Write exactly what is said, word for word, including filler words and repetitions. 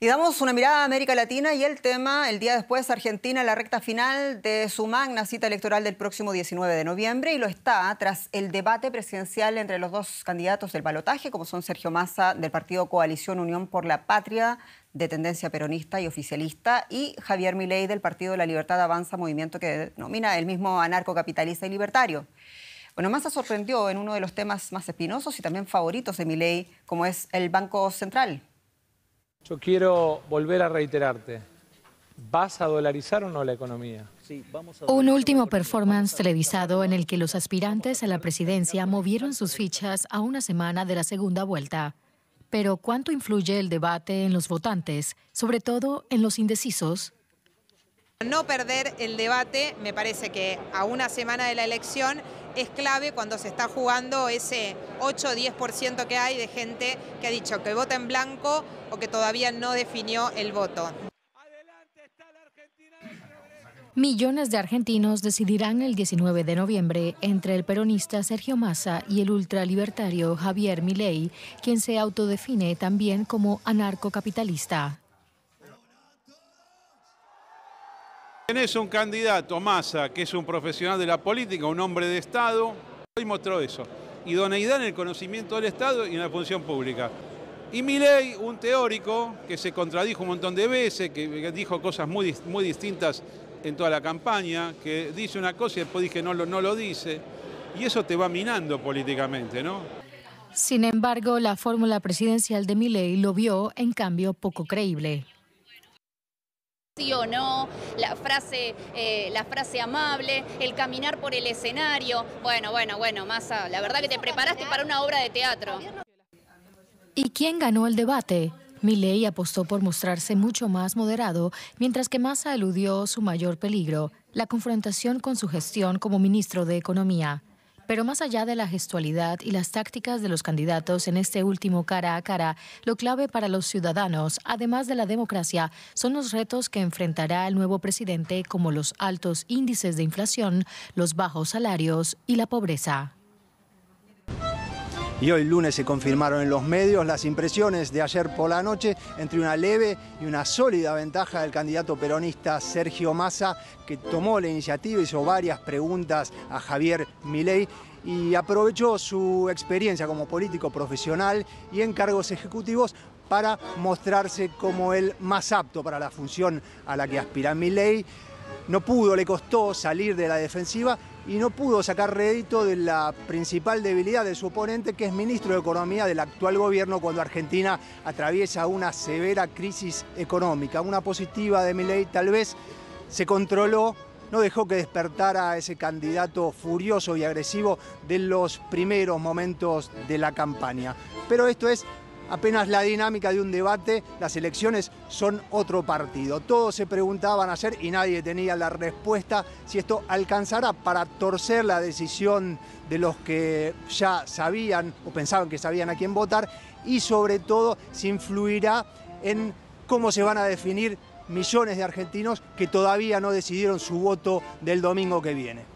Y damos una mirada a América Latina y el tema, el día después, Argentina en la recta final de su magna cita electoral del próximo diecinueve de noviembre, y lo está tras el debate presidencial entre los dos candidatos del balotaje, como son Sergio Massa, del partido Coalición Unión por la Patria, de tendencia peronista y oficialista, y Javier Milei, del partido La Libertad Avanza, movimiento que denomina el mismo anarcocapitalista y libertario. Bueno, Massa sorprendió en uno de los temas más espinosos y también favoritos de Milei, como es el Banco Central. Yo quiero volver a reiterarte, ¿vas a dolarizar o no la economía? Sí, vamos a dolarizar. Un último performance televisado en el que los aspirantes a la presidencia movieron sus fichas a una semana de la segunda vuelta. Pero ¿cuánto influye el debate en los votantes, sobre todo en los indecisos? No perder el debate, me parece que a una semana de la elección es clave cuando se está jugando ese ocho o diez por ciento que hay de gente que ha dicho que vota en blanco o que todavía no definió el voto. Millones de argentinos decidirán el diecinueve de noviembre entre el peronista Sergio Massa y el ultralibertario Javier Milei, quien se autodefine también como anarcocapitalista. Tenés un candidato, Massa, que es un profesional de la política, un hombre de Estado. Hoy mostró eso. Idoneidad en el conocimiento del Estado y en la función pública. Y Milei, un teórico que se contradijo un montón de veces, que dijo cosas muy, muy distintas en toda la campaña, que dice una cosa y después dice que no, no lo dice. Y eso te va minando políticamente, ¿no? Sin embargo, la fórmula presidencial de Milei lo vio, en cambio, poco creíble. Sí o no, la frase, eh, la frase amable, el caminar por el escenario. Bueno, bueno, bueno, Massa, la verdad que te preparaste para una obra de teatro. ¿Y quién ganó el debate? Milei apostó por mostrarse mucho más moderado, mientras que Massa eludió su mayor peligro, la confrontación con su gestión como ministro de Economía. Pero más allá de la gestualidad y las tácticas de los candidatos en este último cara a cara, lo clave para los ciudadanos, además de la democracia, son los retos que enfrentará el nuevo presidente, como los altos índices de inflación, los bajos salarios y la pobreza. Y hoy lunes se confirmaron en los medios las impresiones de ayer por la noche entre una leve y una sólida ventaja del candidato peronista Sergio Massa, que tomó la iniciativa, hizo varias preguntas a Javier Milei y aprovechó su experiencia como político profesional y en cargos ejecutivos para mostrarse como el más apto para la función a la que aspira Milei. No pudo, le costó salir de la defensiva, y no pudo sacar rédito de la principal debilidad de su oponente, que es ministro de Economía del actual gobierno, cuando Argentina atraviesa una severa crisis económica. Una positiva de Milei, tal vez, se controló, no dejó que despertara a ese candidato furioso y agresivo de los primeros momentos de la campaña. Pero esto es apenas la dinámica de un debate. Las elecciones son otro partido. Todos se preguntaban ayer y nadie tenía la respuesta si esto alcanzará para torcer la decisión de los que ya sabían o pensaban que sabían a quién votar, y sobre todo si influirá en cómo se van a definir millones de argentinos que todavía no decidieron su voto del domingo que viene.